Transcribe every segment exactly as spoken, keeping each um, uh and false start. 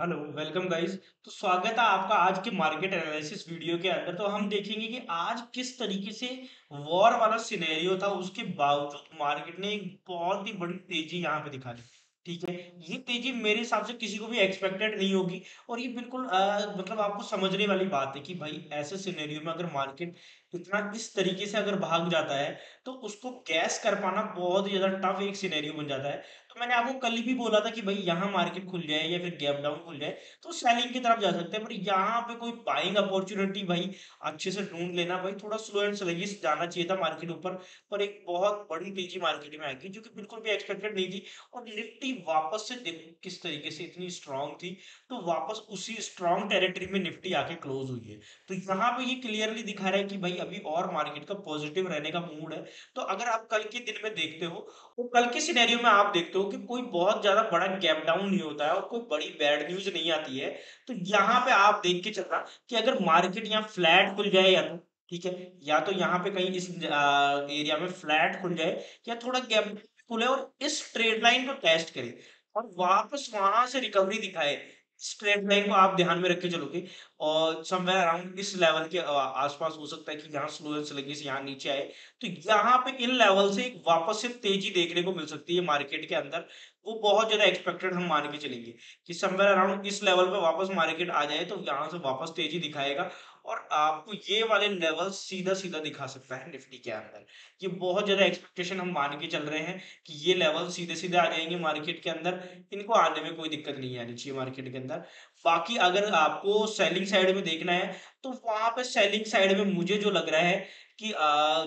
Hello welcome guys. तो स्वागत है आपका आज के मार्केट एनालिसिस वीडियो के अंदर। तो हम देखेंगे कि आज किस तरीके से वॉर वाला सिनेरियो था, उसके बावजूद मार्केट ने एक बहुत ही बड़ी तेजी यहाँ पे दिखा दी। ठीक है, ये तेजी मेरे हिसाब से किसी को भी एक्सपेक्टेड नहीं होगी और ये बिल्कुल आ, मतलब आपको समझने वाली बात है कि भाई ऐसे सिनेरियो में अगर मार्केट इतना इस तरीके से अगर भाग जाता है तो उसको गैस कर पाना बहुत ही ज्यादा टफ एक सिनेरियो बन जाता है। तो मैंने आपको कल भी बोला था कि भाई यहाँ मार्केट खुल जाए या फिर गैप डाउन खुल जाए तो सेलिंग की तरफ जा सकते हैं, पर यहाँ पे कोई बाइंग अपॉर्चुनिटी भाई अच्छे से ढूंढ लेना। भाई थोड़ा स्लो एंड स्लगी जाना चाहिए था मार्केट ऊपर, पर एक बहुत बड़ी तेजी मार्केट में आ गई जो कि बिल्कुल भी एक्सपेक्टेड नहीं थी। और निफ्टी वापस से देखो किस तरीके से इतनी स्ट्रांग थी, तो वापस उसी स्ट्रांग टेरिटरी में निफ्टी आके क्लोज हुई है। तो यहाँ पे ये क्लियरली दिखा रहा है कि भाई अभी और मार्केट का पॉजिटिव रहने का मूड है। तो अगर आप कल के दिन में देखते हो तो कल के सिनेरियो में आप देखते हो कि कोई बहुत ज्यादा बड़ा गैप डाउन नहीं होता है और कोई बड़ी बैड न्यूज नहीं आती है। तो यहाँ पे आप देख के चलना कि अगर मार्केट यहाँ फ्लैट खुल जाए या तो ठीक है, या तो यहाँ पे कहीं इस एरिया में फ्लैट खुल जाए या थोड़ा गैप खुले और इस ट्रेड लाइन को टेस्ट करे और वापस वहां से रिकवरी दिखाए। स्ट्रेट लाइन को आप ध्यान में रख के चलोगे और समवेयर अराउंड इस लेवल के आसपास हो सकता है कि यहाँ स्लो एंड स्लगी से यहाँ नीचे आए, तो यहाँ पे इन लेवल से एक वापस से तेजी देखने को मिल सकती है मार्केट के अंदर। वो बहुत ज्यादा एक्सपेक्टेड हम मान के चलेंगे कि समवेयर अराउंड इस लेवल पे वापस मार्केट आ जाए तो यहाँ से वापस तेजी दिखाएगा और आपको ये वाले लेवल सीधा सीधा दिखा सकता है निफ्टी के अंदर। ये बहुत ज्यादा एक्सपेक्टेशन हम मान के चल रहे हैं कि ये लेवल सीधे सीधे आ जाएंगे मार्केट के अंदर, इनको आने में कोई दिक्कत नहीं आनी चाहिए मार्केट के अंदर। बाकी अगर आपको सेलिंग साइड में देखना है तो वहां पे सेलिंग साइड में मुझे जो लग रहा है कि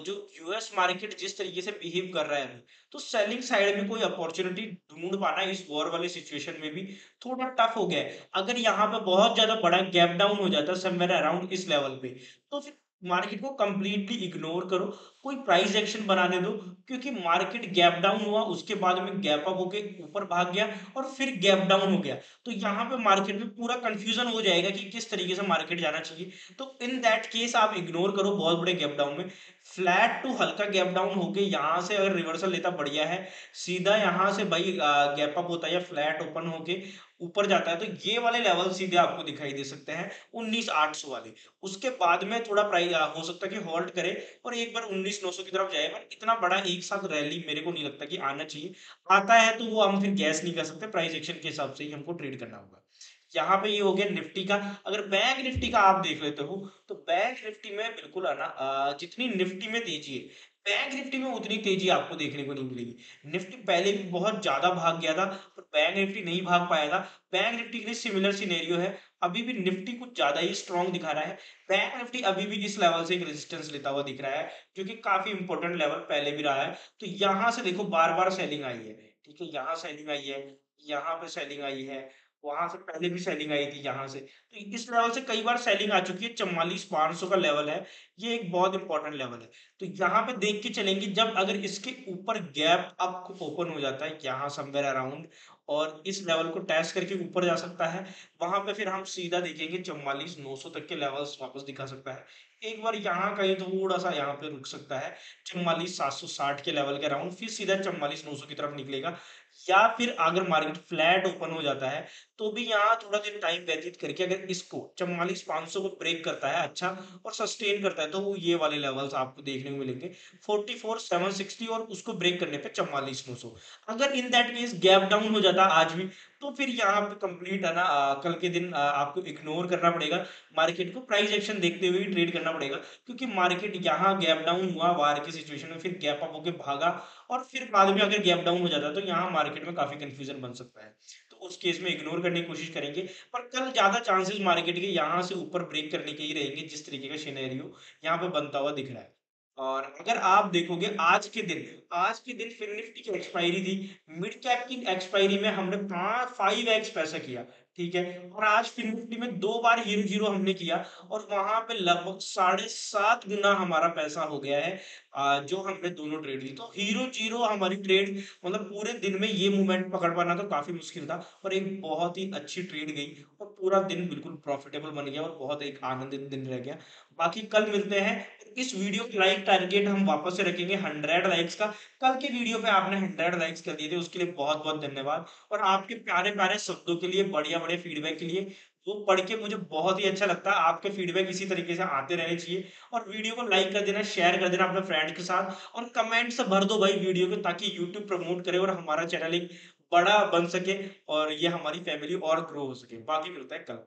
जो यूएस मार्केट जिस तरीके से बिहेव कर रहा है तो सेलिंग साइड में कोई अपॉर्चुनिटी ढूंढ पाना इस वॉर वाले सिचुएशन में भी थोड़ा टफ हो गया है। अगर यहाँ पे बहुत ज्यादा बड़ा गैप डाउन हो जाता है समवेयर अराउंड इस लेवल पे तो फिर मार्केट को कंप्लीटली इग्नोर करो, कोई प्राइस एक्शन बनाने दो, क्योंकि मार्केट गैप डाउन हुआ उसके बाद में गैप अप होके ऊपर भाग गया और फिर गैप डाउन हो गया। तो यहाँ पे मार्केट में पूरा कंफ्यूजन हो जाएगा कि किस तरीके से मार्केट जाना चाहिए। तो इन दैट केस आप इग्नोर करो बहुत बड़े गैप डाउन में। फ्लैट टू हल्का गैप डाउन होके यहाँ से अगर रिवर्सल लेता बढ़िया है, सीधा यहाँ से भाई गैप अप होता है या फ्लैट ओपन होके ऊपर जाता है तो ये वाले लेवल सीधे आपको दिखाई दे सकते हैं उन्नीस हज़ार आठ सौ वाले। उसके बाद में थोड़ा प्राइस हो सकता है कि होल्ड करे और एक बार उन्नीस हज़ार नौ सौ की तरफ जाए, पर इतना बड़ा एक साथ रैली मेरे को नहीं लगता कि आना चाहिए। आता है तो वो हम फिर गैस नहीं कर सकते, प्राइस एक्शन के हिसाब से ही हमको ट्रेड करना होगा। यहाँ पे ये हो गया निफ्टी का। अगर बैंक निफ्टी का आप देख लेते हो तो बैंक निफ्टी में बिल्कुल आना, जितनी निफ्टी में तेजी है बैंक निफ्टी में उतनी तेजी आपको देखने को नहीं मिलेगी। निफ्टी पहले भी बहुत ज्यादा भाग गया था पर बैंक निफ्टी नहीं भाग पाया था। बैंक निफ्टी के लिए सिमिलर सिनेरियो है, अभी भी निफ्टी कुछ ज्यादा ही स्ट्रॉन्ग दिखा रहा है। बैंक निफ्टी अभी भी इस लेवल से एक रेजिस्टेंस लेता हुआ दिख रहा है जो कि काफी इंपॉर्टेंट लेवल पहले भी रहा है। तो यहाँ से देखो बार बार सेलिंग आई है, ठीक है, यहाँ सेलिंग आई है, यहाँ पे सेलिंग आई है, वहां से पहले भी सेलिंग आई थी यहाँ से, तो इस लेवल से कई बार सेलिंग आ चुकी है। चौवालीस पांच सौ का लेवल है, ये एक बहुत इंपॉर्टेंट लेवल है। तो यहाँ पे देख के चलेंगे जब अगर इसके ऊपर गैप अप ओपन हो जाता है यहाँ समवेयर अराउंड और इस लेवल को टेस्ट करके ऊपर जा सकता है, वहां पे फिर हम सीधा देखेंगे चौवालीस नौ सौ तक के लेवल्स वापस दिखा सकता है। एक बार यहाँ कहीं थोड़ा सा यहाँ पे रुक सकता है चौवालीस सात सौ साठ के लेवल के अराउंड, फिर सीधा चौवालीस नौ सौ की तरफ निकलेगा। या फिर अगर मार्केट फ्लैट ओपन हो जाता है तो भी यहाँ थोड़ा देर टाइम व्यतीत करके अगर इसको चौवालीस पांच सौ को ब्रेक करता है अच्छा और सस्टेन करता है तो वो ये वाले लेवल्स आपको देखने को मिलेंगे चौवालीस सात सौ साठ और उसको ब्रेक करने पे चौवालीस नौ सौ। अगर in that case gap down हो जाता आज भी तो फिर यहाँ पे कंप्लीट है ना कल के दिन आ, आपको इग्नोर करना पड़ेगा मार्केट को, प्राइस एक्शन देखते हुए ट्रेड करना पड़ेगा, क्योंकि मार्केट यहाँ गैप डाउन हुआ वार की सिचुएशन में, फिर गैप अप होके भागा और फिर बाद में अगर गैप डाउन हो जाता तो यहाँ मार्केट में काफी कंफ्यूजन बन सकता है। उस केस में इग्नोर करने की कोशिश करेंगे, पर कल ज्यादा चांसेस मार्केट के यहाँ से ऊपर ब्रेक करने के ही रहेंगे जिस तरीके का सिनेरियो यहाँ पे बनता हुआ दिख रहा है। और अगर आप देखोगे आज के दिन आज के दिन फिर निफ्टी की एक्सपायरी थी, मिड कैप की एक्सपायरी में हमने पांच फाइव एक्स पैसा किया, ठीक है, और आज फिर निफ्टी में दो बार हीरो जीरो हमने किया और वहां पे लगभग साढ़े सात गुना हमारा पैसा हो गया है जो हमने दोनों ट्रेड ली। तो हीरो जीरो हमारी ट्रेड मतलब पूरे दिन में ये मूवमेंट पकड़ पाना तो काफी मुश्किल था, पर एक बहुत ही अच्छी ट्रेड गई और पूरा दिन बिल्कुल प्रॉफिटेबल बन गया और बहुत एक आनंदित दिन रह गया। बाकी कल मिलते हैं। इस वीडियो के लाइक टारगेट हम वापस से रखेंगे हंड्रेड लाइक्स का। कल के वीडियो पे आपने हंड्रेड लाइक्स कर दिए थे, उसके लिए बहुत बहुत धन्यवाद। और आपके प्यारे प्यारे शब्दों के लिए, बढ़िया बड़े फीडबैक के लिए, वो पढ़ के मुझे बहुत ही अच्छा लगता है। आपके फीडबैक इसी तरीके से आते रहने चाहिए। और वीडियो को लाइक कर देना, शेयर कर देना अपने फ्रेंड के साथ, और कमेंट से भर दो भाई वीडियो को, ताकि यूट्यूब प्रमोट करे और हमारा चैनल एक बड़ा बन सके और ये हमारी फैमिली और ग्रो हो सके। बाकी मिलता है कल।